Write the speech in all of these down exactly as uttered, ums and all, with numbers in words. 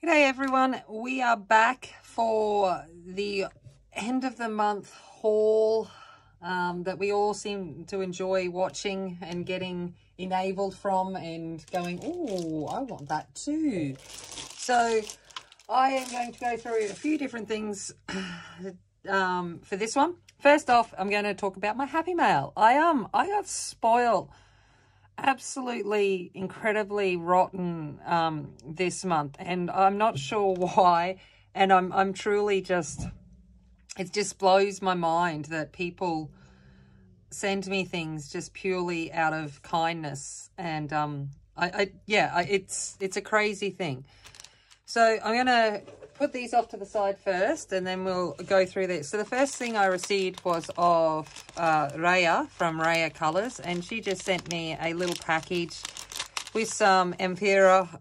G'day everyone, we are back for the end of the month haul um, that we all seem to enjoy watching and getting enabled from and going, oh, I want that too. So I am going to go through a few different things um, for this one. First off, I'm going to talk about my happy mail. I um, I got spoiled absolutely incredibly rotten um, this month, and I'm not sure why, and I'm, I'm truly just, it just blows my mind that people send me things just purely out of kindness, and um, I, I yeah, I, it's, it's a crazy thing. So I'm going to put these off to the side first, and then we'll go through this. So the first thing I received was of uh, Raya from Raya Colors, and she just sent me a little package with some Empira,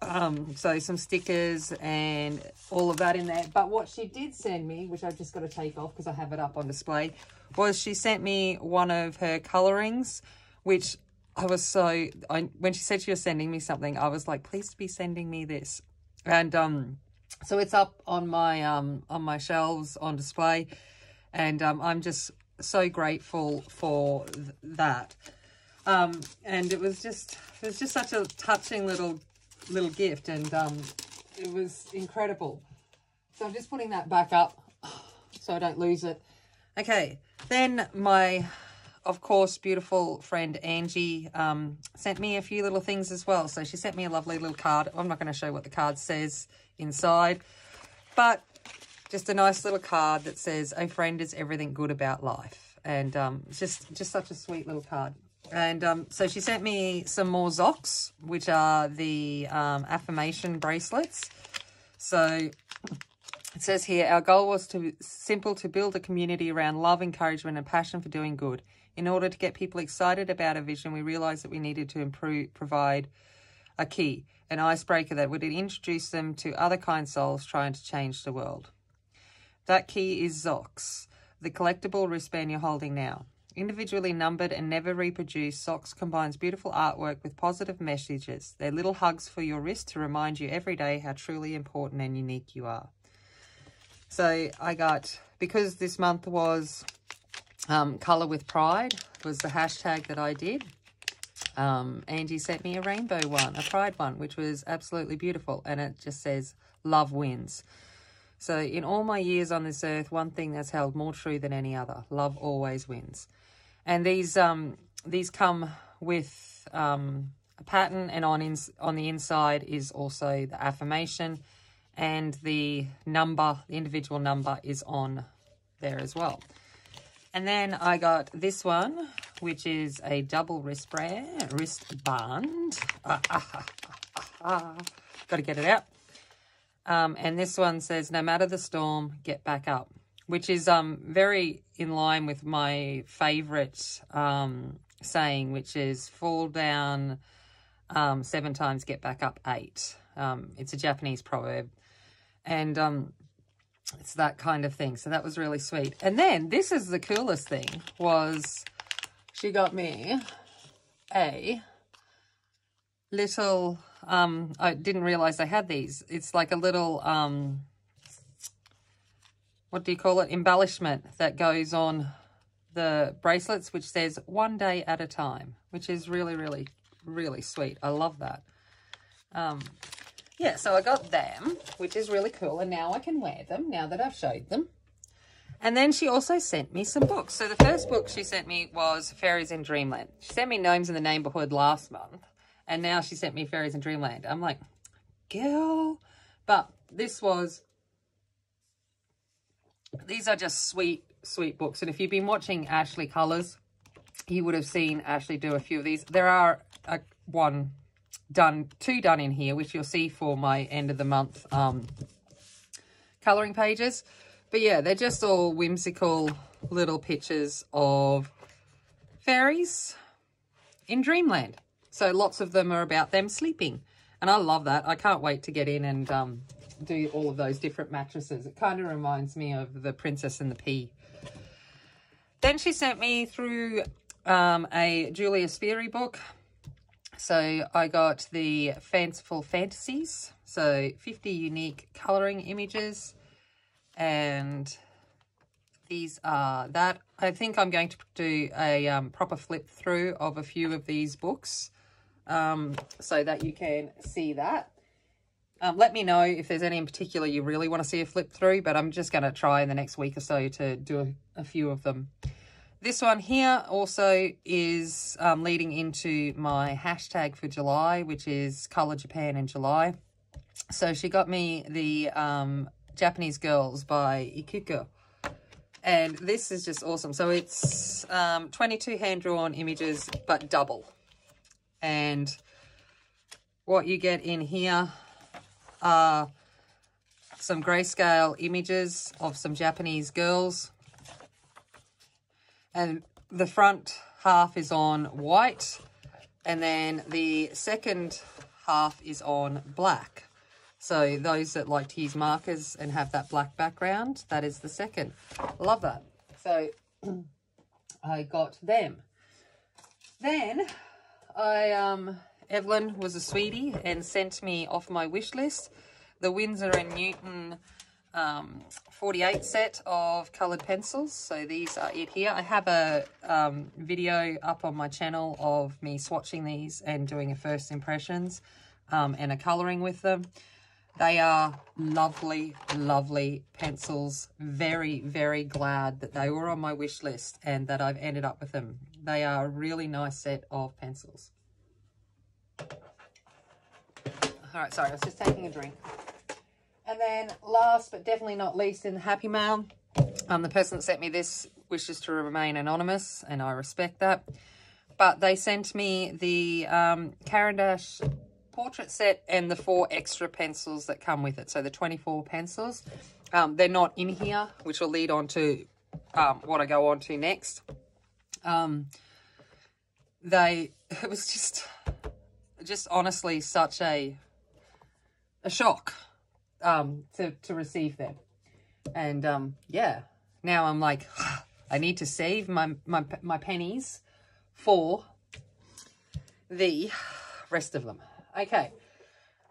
um, so some stickers and all of that in there. But what she did send me, which I've just got to take off because I have it up on display, was she sent me one of her colorings, which I was so, I, when she said she was sending me something, I was like, please be sending me this. And um, so it's up on my um, on my shelves on display, and um, I'm just so grateful for th that. Um, and it was just it was just such a touching little little gift, and um, it was incredible. So I'm just putting that back up so I don't lose it. Okay, then my, of course, beautiful friend Angie um, sent me a few little things as well. So she sent me a lovely little card. I'm not going to show what the card says inside, but just a nice little card that says, "A friend is everything good about life." And um, it's just, just such a sweet little card. And um, so she sent me some more Zox, which are the um, affirmation bracelets. So it says here, our goal was to simple to build a community around love, encouragement, and passion for doing good. In order to get people excited about a vision, we realised that we needed to improve, provide a key, an icebreaker that would introduce them to other kind souls trying to change the world. That key is Zox, the collectible wristband you're holding now. Individually numbered and never reproduced, Zox combines beautiful artwork with positive messages. They're little hugs for your wrist to remind you every day how truly important and unique you are. So I got, because this month was Um, Colour with Pride was the hashtag that I did. Um, Angie sent me a rainbow one, a pride one, which was absolutely beautiful. And it just says, love wins. So in all my years on this earth, one thing that's held more true than any other, love always wins. And these um, these come with um, a pattern, and on, ins on the inside is also the affirmation, and the number, the individual number is on there as well. And then I got this one, which is a double wristband. wristband. Ah, ah, ah, ah, ah. Got to get it out. Um, and this one says, no matter the storm, get back up, which is um, very in line with my favourite um, saying, which is fall down um, seven times, get back up eight. Um, it's a Japanese proverb. And Um, it's that kind of thing. So that was really sweet. And then this is the coolest thing, was she got me a little, um, I didn't realize I had these. It's like a little, um, what do you call it? Embellishment that goes on the bracelets, which says one day at a time, which is really, really, really sweet. I love that. Um, Yeah, so I got them, which is really cool, and now I can wear them, now that I've showed them. And then she also sent me some books. So the first book she sent me was Fairies in Dreamland. She sent me Gnomes in the Neighborhood last month, and now she sent me Fairies in Dreamland. I'm like, girl. But this was, these are just sweet, sweet books. And if you've been watching Ashley Colors, you would have seen Ashley do a few of these. There are a, one... done two done in here, which you'll see for my end of the month um coloring pages. But yeah, they're just all whimsical little pictures of fairies in Dreamland, so lots of them are about them sleeping, and I love that. I can't wait to get in and um do all of those different mattresses. It kind of reminds me of the Princess and the Pea. Then she sent me through um a Julia Spiri book. So I got the Fanciful Fantasies. So fifty unique colouring images, and these are that. I think I'm going to do a um, proper flip through of a few of these books um, so that you can see that. Um, let me know if there's any in particular you really want to see a flip through, but I'm just going to try in the next week or so to do a, a few of them. This one here also is um, leading into my hashtag for July, which is Colour Japan in July. So she got me the um, Japanese Girls by Ikiko. And this is just awesome. So it's um, twenty-two hand-drawn images, but double. And what you get in here are some grayscale images of some Japanese girls. And the front half is on white. And then the second half is on black. So those that like to use markers and have that black background, that is the second. Love that. So I got them. Then I, um, Evelyn was a sweetie and sent me off my wish list the Windsor and Newton um, forty-eight set of coloured pencils. So these are it here. I have a um, video up on my channel of me swatching these and doing a first impressions um, and a colouring with them. They are lovely, lovely pencils. Very, very glad that they were on my wish list and that I've ended up with them. They are a really nice set of pencils. All right, sorry, I was just taking a drink. And then last but definitely not least in the Happy Mail, um, the person that sent me this wishes to remain anonymous, and I respect that. But they sent me the um, Caran d'Ache portrait set and the four extra pencils that come with it. So the twenty-four pencils, um, they're not in here, which will lead on to um, what I go on to next. Um, they, it was just, just honestly such a, a shock um, to, to receive them. And um, yeah, now I'm like, I need to save my, my, my pennies for the rest of them. Okay,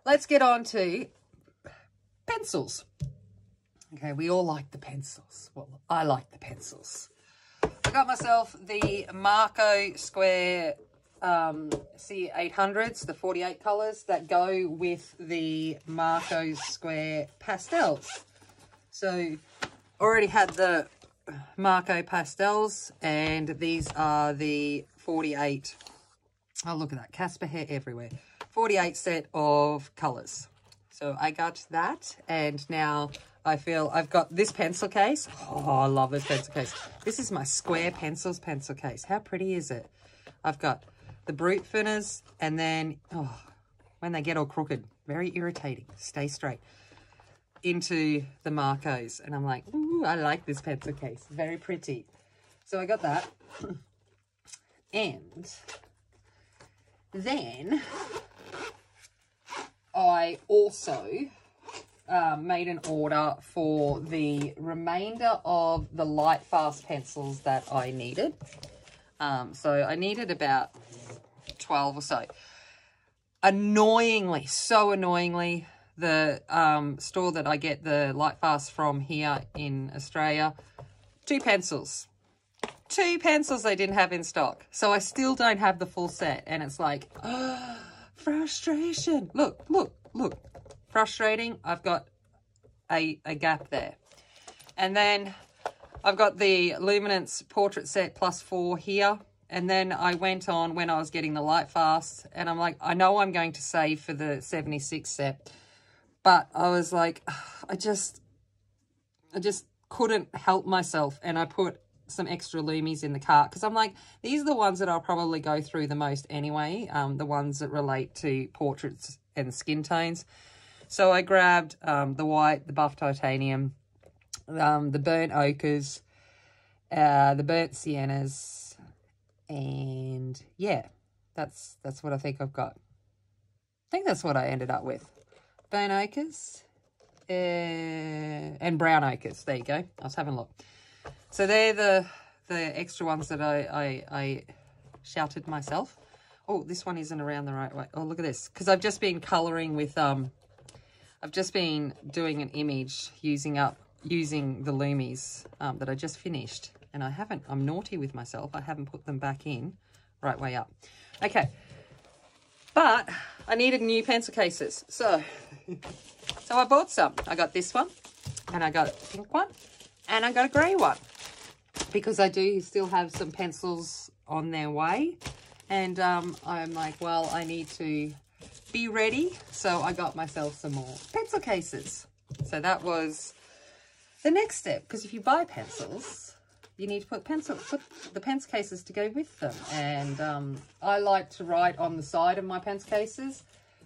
let's get on to pencils. Okay, we all like the pencils. Well, I like the pencils. I got myself the Marco Square um, C eight hundreds, the forty-eight colours that go with the Marco Square pastels. So, already had the Marco pastels, and these are the forty-eight. Oh, look at that, Casper hair everywhere. forty-eight set of colours. So I got that, and now I feel I've got this pencil case. Oh, I love this pencil case. This is my Square Pencils pencil case. How pretty is it? I've got the brute thinners, and then, oh, when they get all crooked, very irritating. Stay straight. Into the Marcos, and I'm like, ooh, I like this pencil case. Very pretty. So I got that. And then I also um, made an order for the remainder of the Lightfast pencils that I needed. Um, so I needed about twelve or so. Annoyingly, so annoyingly, the um, store that I get the Lightfast from here in Australia, two pencils. Two pencils they didn't have in stock. So I still don't have the full set. And it's like, oh, frustration. Look, look, look. Frustrating. I've got a, a gap there. And then I've got the Luminance portrait set plus four here. And then I went on when I was getting the Lightfast. And I'm like, I know I'm going to save for the seventy-six set. But I was like, I just, I just couldn't help myself. And I put some extra Loomis in the cart because I'm like, these are the ones that I'll probably go through the most anyway, um, the ones that relate to portraits and skin tones. So I grabbed um, the white, the buff titanium, um, the burnt ochres, uh, the burnt siennas, and yeah, that's that's what I think I've got. I think that's what I ended up with. Burnt ochres uh, and brown ochres. There you go. I was having a look. So they're the, the extra ones that I, I, I shouted myself. Oh, this one isn't around the right way. Oh, look at this. Because I've just been colouring with um I've just been doing an image using up using the Loomis um, that I just finished, and I haven't, I'm naughty with myself, I haven't put them back in right way up. Okay, but I needed new pencil cases, so so I bought some. I got this one, and I got a pink one, and I got a grey one, because I do still have some pencils on their way, and um, I'm like, well, I need to be ready, so I got myself some more pencil cases. So that was the next step, because if you buy pencils, you need to put pencil put the pencil cases to go with them. And um, I like to write on the side of my pencil cases,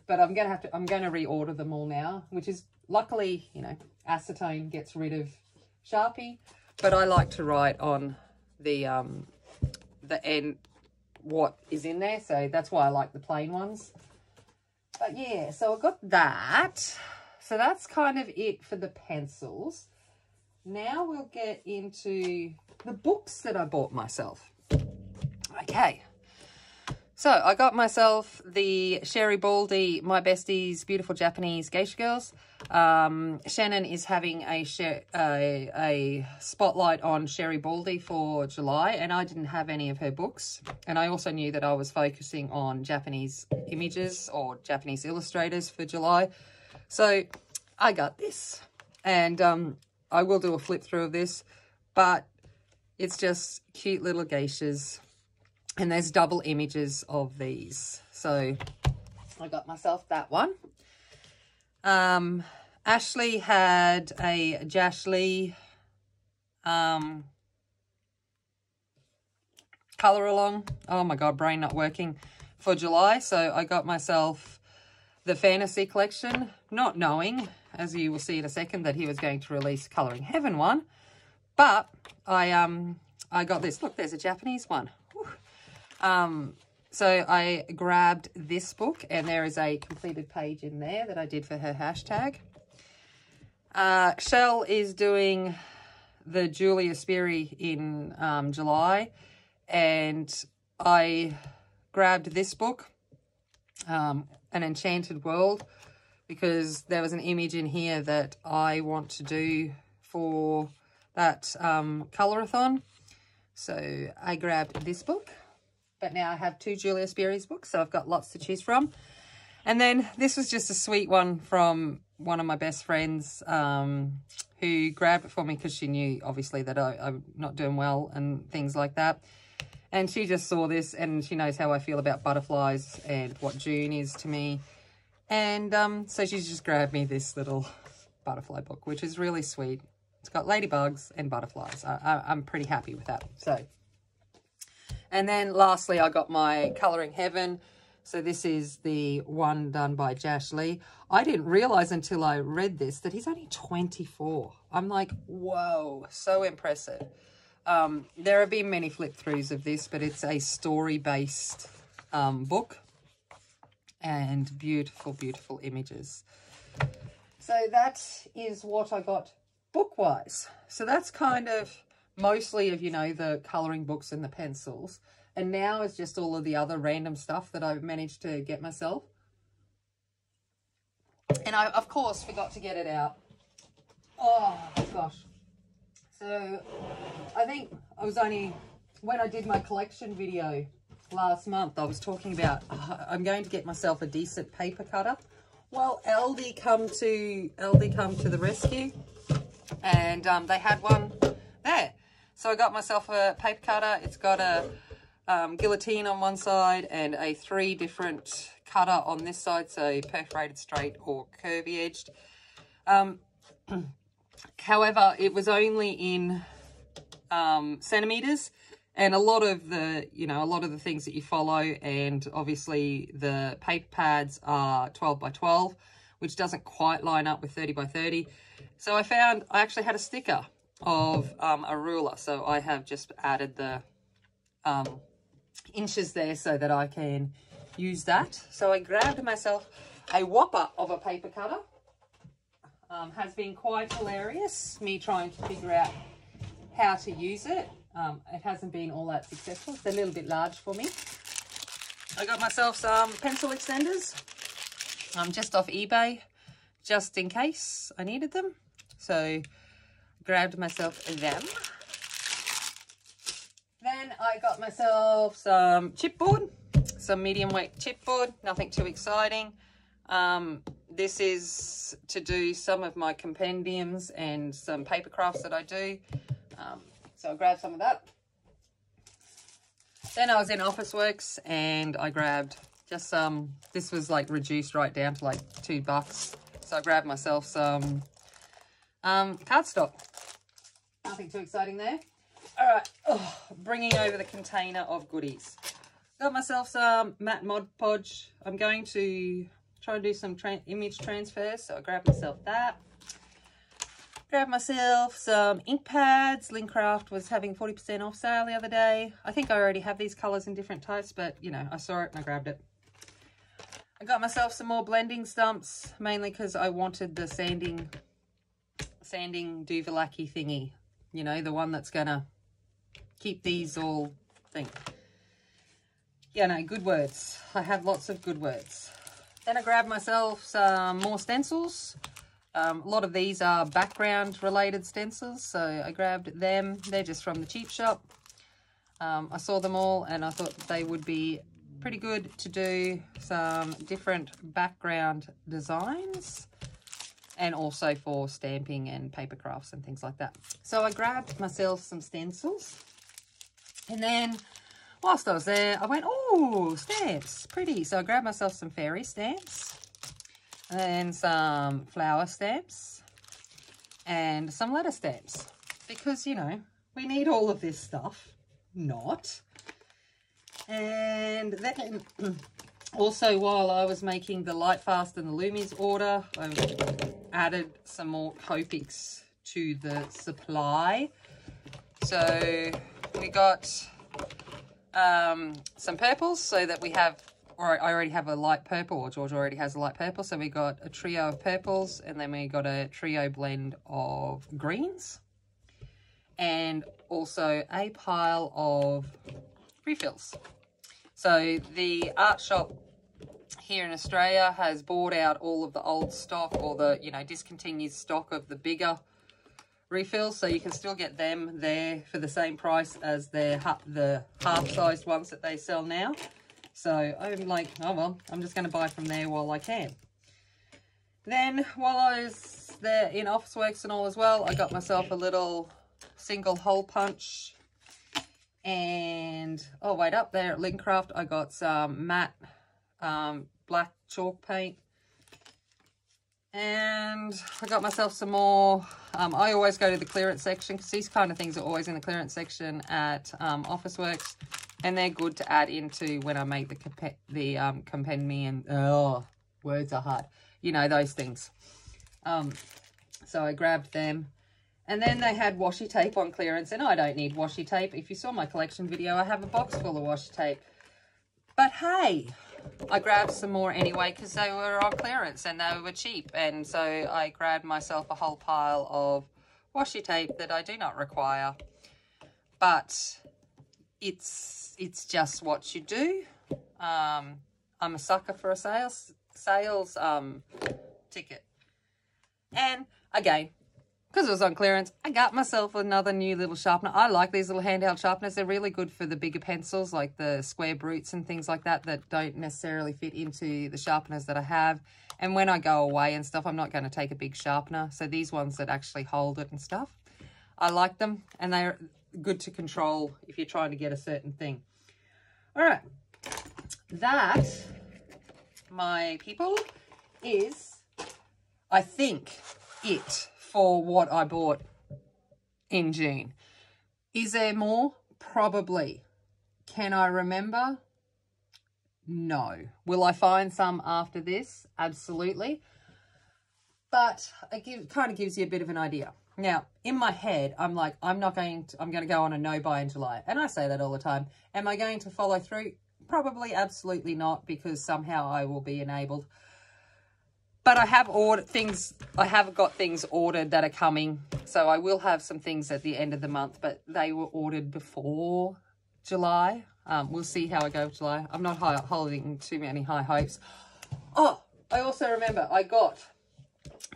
but I'm gonna have to I'm gonna reorder them all now, which is luckily, you know, acetone gets rid of Sharpie. But I like to write on the um, the end what is in there, so that's why I like the plain ones. But yeah, so I got that. So that's kind of it for the pencils. Now we'll get into the books that I bought myself. Okay, so I got myself the Sherry Baldy, My Besties, Beautiful Japanese Geisha Girls. Um, Shannon is having a, a, a spotlight on Sherry Baldy for July, and I didn't have any of her books. And I also knew that I was focusing on Japanese images or Japanese illustrators for July. So I got this, and um, I will do a flip through of this, but it's just cute little geishas, and there's double images of these. So I got myself that one. Um, Ashley had a Jashley um, colour along. Oh my God, brain not working for July. So I got myself the Fantasy Collection, not knowing, as you will see in a second, that he was going to release Colouring Heaven one. But I um I got this. Look, there's a Japanese one. Whew. Um, so I grabbed this book, and there is a completed page in there that I did for her hashtag. Uh, Shell is doing the Julia Spiri in um, July, and I grabbed this book, um, An Enchanted World, because there was an image in here that I want to do for that um, colour-a-thon. So I grabbed this book, but now I have two Julia Spiri's books, so I've got lots to choose from. And then this was just a sweet one from one of my best friends um, who grabbed it for me because she knew, obviously, that I, I'm not doing well and things like that. And she just saw this, and she knows how I feel about butterflies and what June is to me. And um, so she's just grabbed me this little butterfly book, which is really sweet. It's got ladybugs and butterflies. I, I, I'm pretty happy with that. So, and then lastly, I got my Colouring Heaven. So this is the one done by Jashley. I didn't realise until I read this that he's only twenty-four. I'm like, whoa, so impressive. Um, there have been many flip-throughs of this, but it's a story-based um, book. And beautiful, beautiful images. So that is what I got book-wise. So that's kind of mostly of, you know, the colouring books and the pencils. And now it's just all of the other random stuff that I've managed to get myself. And I, of course, forgot to get it out. Oh, gosh. So I think I was only, when I did my collection video last month, I was talking about uh, I'm going to get myself a decent paper cutter. Well, Aldi come to Aldi come to the rescue, and um, they had one there. So I got myself a paper cutter. It's got a um, guillotine on one side and a three different cutter on this side, so perforated, straight, or curvy edged. Um, however, it was only in um, centimeters. And a lot of the, you know, a lot of the things that you follow, and obviously the paper pads are twelve by twelve, which doesn't quite line up with thirty by thirty. So I found, I actually had a sticker of um, a ruler. So I have just added the um, inches there so that I can use that. So I grabbed myself a whopper of a paper cutter. Um, has been quite hilarious, me trying to figure out how to use it. Um, it hasn't been all that successful. It's a little bit large for me. I got myself some pencil extenders, um, just off eBay. just in case I needed them. So grabbed myself them. Then I got myself some chipboard, some medium weight chipboard, nothing too exciting. Um, this is to do some of my compendiums and some paper crafts that I do. Um, so I grabbed some of that. Then I was in Officeworks and I grabbed just some, this was like reduced right down to like two bucks. So I grabbed myself some um, cardstock. Nothing too exciting there. All right, oh, bringing over the container of goodies. Got myself some matte Mod Podge. I'm going to try and do some tra image transfers, so I grabbed myself that. Grabbed myself some ink pads. LinCraft was having forty percent off sale the other day. I think I already have these colours in different types, but, you know, I saw it and I grabbed it. I got myself some more blending stumps, mainly because I wanted the sanding, sanding Duvelacky thingy. You know, the one that's going to keep these all thing. Yeah, no, good words. I have lots of good words. Then I grabbed myself some more stencils. Um, a lot of these are background related stencils, so I grabbed them. They're just from the cheap shop. Um, I saw them all and I thought they would be pretty good to do some different background designs and also for stamping and paper crafts and things like that. So I grabbed myself some stencils, and then whilst I was there, I went, oh, stamps, pretty. So I grabbed myself some fairy stamps. And some flower stamps and some letter stamps because, you know, we need all of this stuff, not. And then also while I was making the Lightfast and the Loomis order, I added some more Copics to the supply. So we got um, some purples so that we have, or I already have a light purple, or George already has a light purple. So we got a trio of purples, and then we got a trio blend of greens, and also a pile of refills. So the art shop here in Australia has bought out all of the old stock, or the, you know, discontinued stock of the bigger refills. So you can still get them there for the same price as their, the half-sized ones that they sell now. So I'm like, oh, well, I'm just going to buy from there while I can. Then while I was there in Officeworks and all as well, I got myself a little single hole punch. And, oh, wait up there at LinCraft, I got some matte um, black chalk paint. And I got myself some more. Um, I always go to the clearance section because these kind of things are always in the clearance section at um, Officeworks. And they're good to add into when I make the comp the um, compendium. Oh, words are hard. You know, those things. Um, so I grabbed them. And then they had washi tape on clearance. And I don't need washi tape. If you saw my collection video, I have a box full of washi tape. But hey, I grabbed some more anyway because they were on clearance and they were cheap. And so I grabbed myself a whole pile of washi tape that I do not require. But it's it's just what you do. um I'm a sucker for a sales sales um ticket, and again, because it was on clearance, I got myself another new little sharpener. I like these little handheld sharpeners. They're really good for the bigger pencils, like the square brutes and things like that, that don't necessarily fit into the sharpeners that I have. And when I go away and stuff, I'm not going to take a big sharpener, so these ones that actually hold it and stuff, I like them, and they're good to control if you're trying to get a certain thing. All right, that, my people, is I think it for what I bought in June. Is there more? Probably. Can I remember? No. Will I find some after this? Absolutely. But it give, kind of gives you a bit of an idea. Now, in my head, I'm like, I'm not going to, I'm going to go on a no buy in July. And I say that all the time. Am I going to follow through? Probably absolutely not, because somehow I will be enabled. But I have ordered things, I have got things ordered that are coming. So I will have some things at the end of the month, but they were ordered before July. Um, we'll see how I go with July. I'm not high, holding too many high hopes. Oh, I also remember I got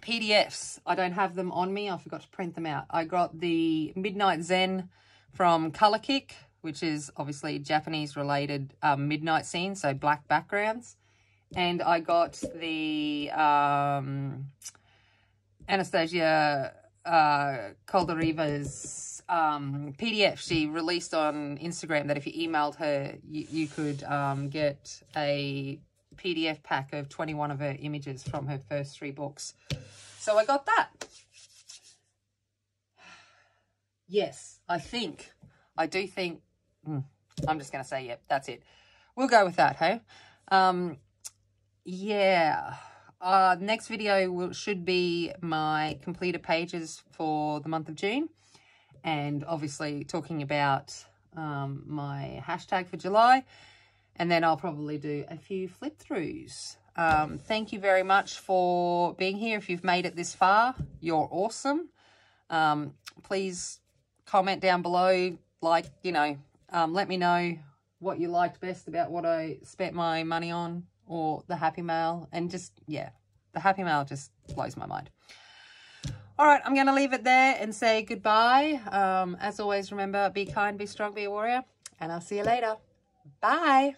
P D Fs. I don't have them on me. I forgot to print them out. I got the Midnight Zen from Colour Kick, which is obviously Japanese-related um, midnight scenes, so black backgrounds. And I got the um, Anastasia uh, Koldareva's um, P D F. She released on Instagram that if you emailed her, you, you could um, get a P D F pack of twenty-one of her images from her first three books. So I got that. Yes, I think, I do think, mm, I'm just going to say, yep, that's it. We'll go with that, hey? Um, yeah. Uh, next video will, should be my completed pages for the month of June. And obviously talking about um, my hashtag for July. And then I'll probably do a few flip-throughs. Um, thank you very much for being here. If you've made it this far, you're awesome. Um, please comment down below, like, you know, um, let me know what you liked best about what I spent my money on or the Happy Mail. And just, yeah, the Happy Mail just blows my mind. All right, I'm going to leave it there and say goodbye. Um, as always, remember, be kind, be strong, be a warrior. And I'll see you later. Bye.